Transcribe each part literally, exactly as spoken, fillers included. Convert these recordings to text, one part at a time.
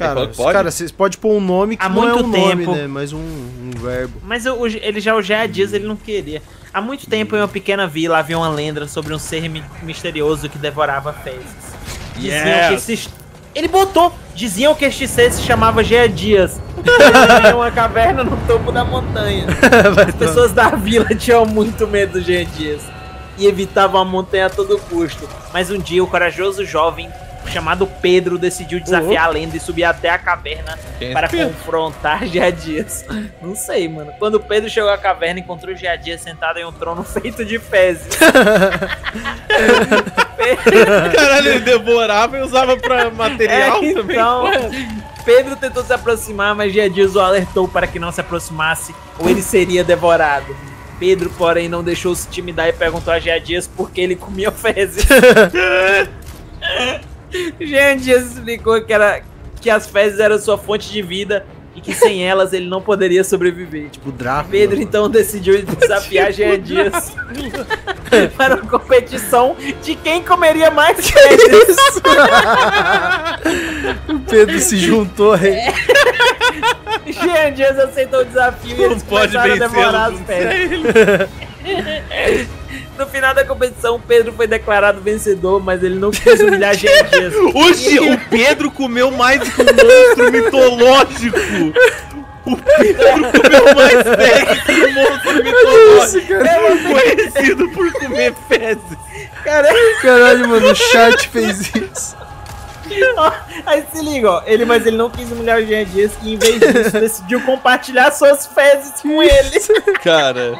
Cara, pode? Os, cara, vocês podem pôr um nome que há não muito é um tempo. Nome, né? Mas um, um verbo. Mas eu, ele já, o Jeandias, ele não queria. Há muito tempo, em uma pequena vila, havia uma lenda sobre um ser mi misterioso que devorava fezes. Diziam yes. que esses... Ele botou! Diziam que este ser se chamava Jeandias. Era uma caverna no topo da montanha. As pessoas da vila tinham muito medo do Jeandias e evitavam a montanha a todo custo. Mas um dia, o corajoso jovem chamado Pedro decidiu desafiar uhum. a lenda e subir até a caverna Quem para é confrontar Jeandias. Não sei, mano. Quando Pedro chegou à caverna, encontrou Jeandias sentado em um trono feito de fezes. Caralho, ele devorava e usava pra material é, então, também. Pedro tentou se aproximar, mas Jeandias o alertou para que não se aproximasse ou ele seria devorado. Pedro, porém, não deixou se intimidar e perguntou a Jeandias por que ele comia fezes. Jeandias explicou que, era, que as fezes eram sua fonte de vida e que sem elas ele não poderia sobreviver. Tipo, Dráfio. Pedro então decidiu desafiar Jeandias para uma competição de quem comeria mais fezes. O Pedro se juntou aí. É. Jeandias aceitou o desafio não e eles começaram a devorar as fezes. No final da competição, o Pedro foi declarado vencedor, mas ele não quis humilhar Jeandias. Oxi, o Pedro comeu mais que um monstro mitológico. O Pedro comeu mais fezes que um monstro mitológico. Ele foi conhecido por comer fezes. Caralho, Caralho mano, o chat fez isso. Aí se liga, ó. Ele, mas ele não quis humilhar o Jeandias e em vez disso decidiu compartilhar suas fezes com ele. Cara.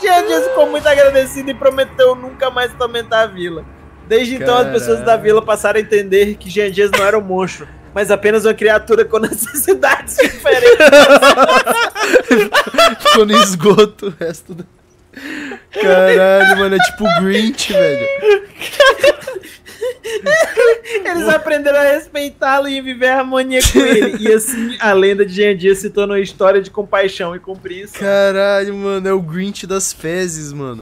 Jeandias ficou muito agradecido e prometeu nunca mais atormentar a vila. Desde Caralho. Então as pessoas da vila passaram a entender que Jeandias não era um monstro, mas apenas uma criatura com necessidades diferentes. Ficou no esgoto o resto do... Caralho, mano, é tipo o Grinch, velho. Eles aprenderam a respeitá-lo e viver a harmonia com ele. E assim, a lenda de Jeandias se tornou história de compaixão e compreensão. Caralho, mano, é o Grinch das fezes, mano.